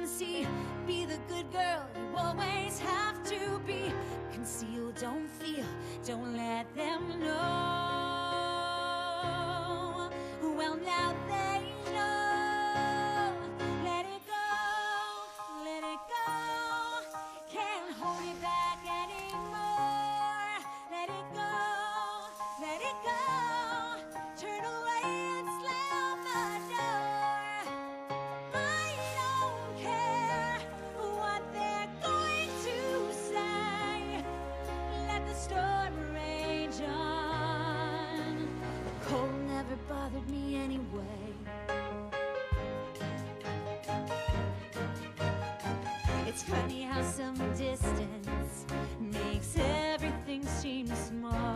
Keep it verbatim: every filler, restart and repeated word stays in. couldn't see. Be the good girl you always have to be. Conceal, don't feel, don't let them know. Well, now they know. Let it go, let it go. Can't hold it back anymore. Let it go, let it go. Turn away and slam the door. I don't care what they're going to say. Let the storm rage on. The cold never bothered me anyway. It's funny how some distance makes everything seem small.